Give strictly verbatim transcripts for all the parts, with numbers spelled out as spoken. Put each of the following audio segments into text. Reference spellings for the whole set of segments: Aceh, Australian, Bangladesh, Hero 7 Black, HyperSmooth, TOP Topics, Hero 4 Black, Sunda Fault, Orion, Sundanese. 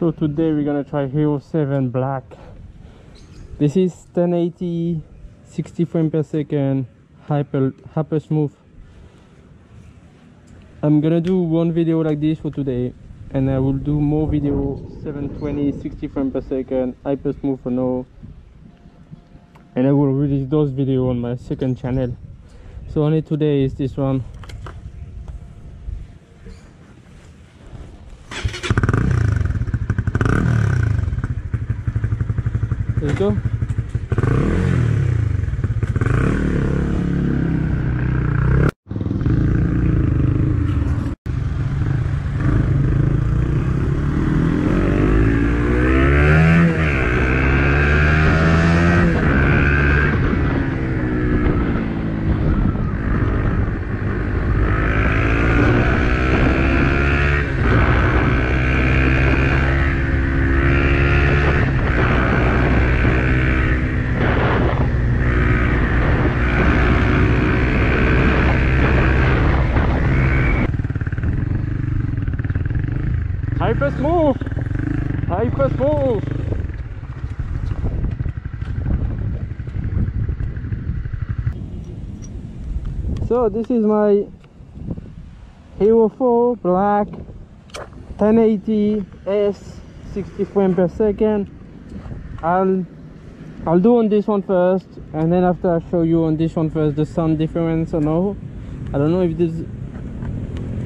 So today we're gonna try Hero seven Black. This is ten eighty, sixty frames per second, hyper HyperSmooth. I'm gonna do one video like this for today, and I will do more video seven twenty, sixty frames per second, HyperSmooth for now. And I will release those videos on my second channel. So only today is this one. Let's go. HyperSmooth! HyperSmooth! So this is my Hero four Black ten eighty S, sixty frames per second. I'll I'll do on this one first, and then after I show you on this one first the sound difference or no. I don't know if there's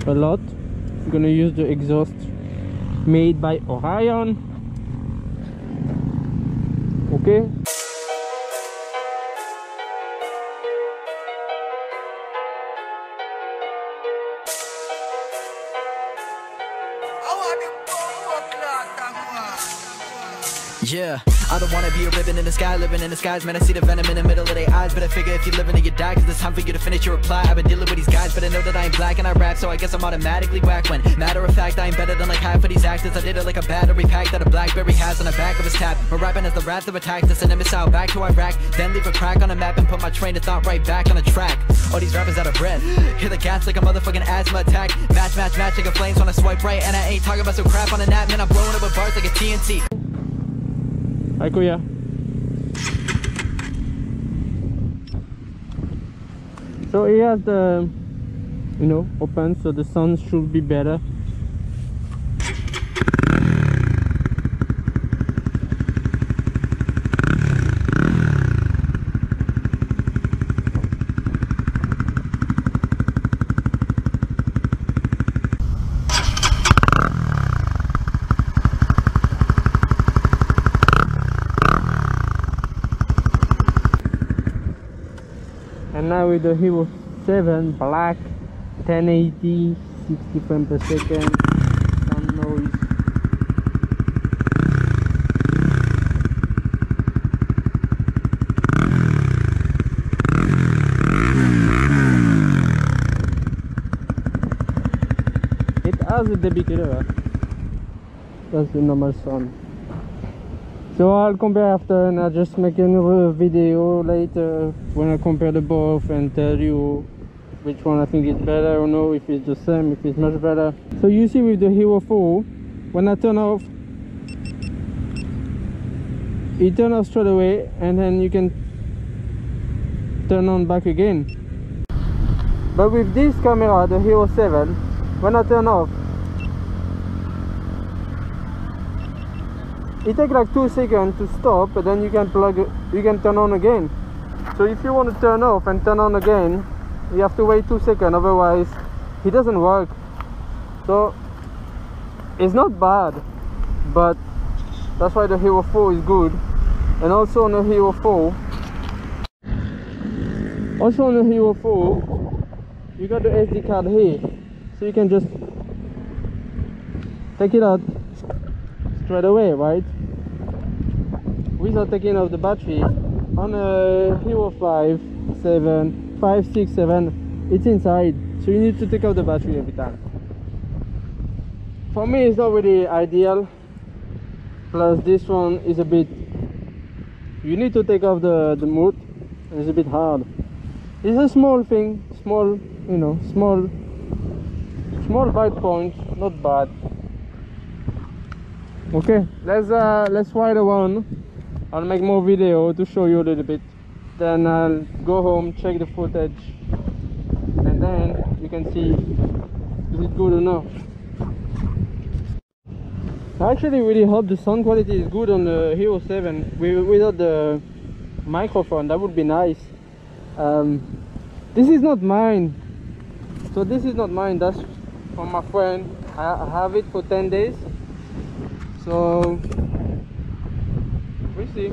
a lot. I'm gonna use the exhaust made by Orion. Okay. Yeah, I don't wanna be a ribbon in the sky, living in the skies. Man, I see the venom in the middle of their eyes. But I figure if you're living, then you die, cause it's time for you to finish your reply. I've been dealing with these guys, but I know that I ain't black and I rap, so I guess I'm automatically whack. When, matter of fact, I ain't better than like half of these actors. I did it like a battery pack that a Blackberry has on the back of his tab. My rapping has the wrath of a tactus, and a missile back to Iraq. Then leave a crack on a map and put my train of thought right back on a track. All these rappers out of breath, hear the gas like a motherfucking asthma attack. Match, match, match like a flames when I swipe right. And I ain't talking about some crap on a nap, man, I'm blowing up with bars like a T N T. Hi Kuya. So he has the, you know, open, so the sound should be better. And now with the Hero seven Black ten eighty, sixty frames per second, some noise. It has a dB killer. That's the normal sound. So I'll compare after, and I'll just make another video later when I compare the both and tell you which one I think is better or no, if it's the same, if it's much better. So you see with the Hero four, when I turn off, it turns off straight away, and then you can turn on back again. But with this camera, the Hero seven, when I turn off, it takes like two seconds to stop, and then you can plug, you can turn on again. So if you want to turn off and turn on again, you have to wait two seconds, otherwise it doesn't work. So it's not bad, but that's why the Hero four is good. And also on the Hero four, also on the Hero four, you got the S D card here, so you can just take it out straight away, right? Without taking off the battery. On a Hero five, seven, five, six, seven, it's inside, so you need to take out the battery every time. For me, it's not really ideal. Plus, this one is a bit, you need to take off the, the mood, and it's a bit hard. It's a small thing, small, you know, small, small bite point, not bad. Okay, let's uh, let's ride around. I'll make more video to show you a little bit. Then I'll go home, check the footage, and then you can see is it good or not. I actually really hope the sound quality is good on the Hero seven without the microphone. That would be nice. Um, this is not mine. So this is not mine. That's from my friend. I have it for ten days. So we see.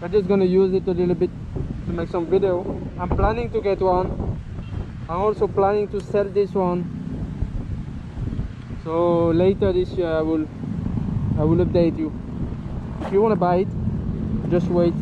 I'm just gonna use it a little bit to make some video. I'm planning to get one. I'm also planning to sell this one. So later this year I will I will update you. If you wanna buy it, just wait.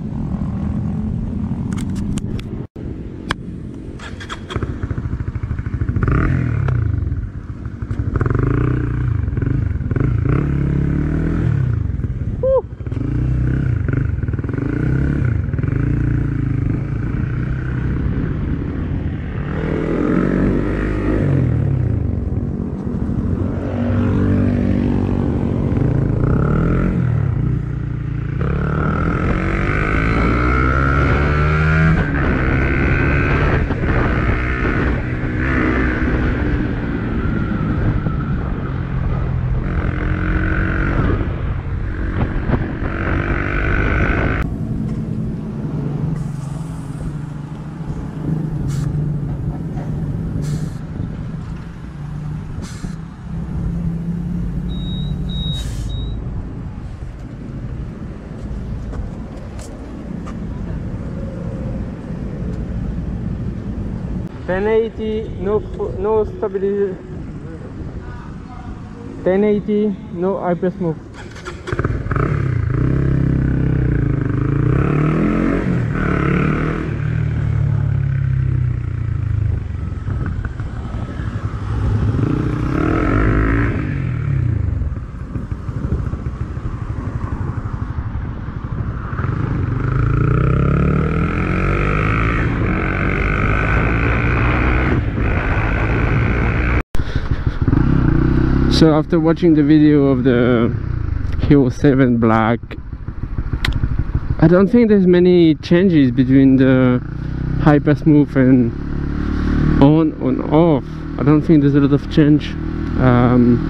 ten eighty, no no stability. ten eighty, no HyperSmooth. So after watching the video of the Hero seven Black, I don't think there's many changes between the HyperSmooth and on and off. I don't think there's a lot of change. Um,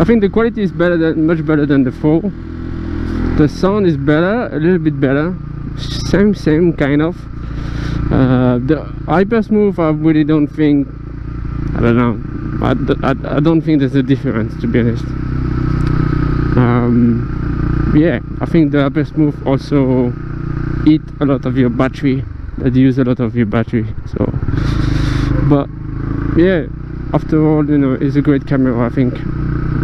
I think the quality is better, than, much better than the four. The sound is better, a little bit better. Same, same kind of. Uh, the HyperSmooth, I really don't think. I don't know. I, I, I don't think there's a difference, to be honest. Um, yeah, I think the HyperSmooth also eat a lot of your battery. That use a lot of your battery. So, but yeah, after all, you know, it's a great camera, I think.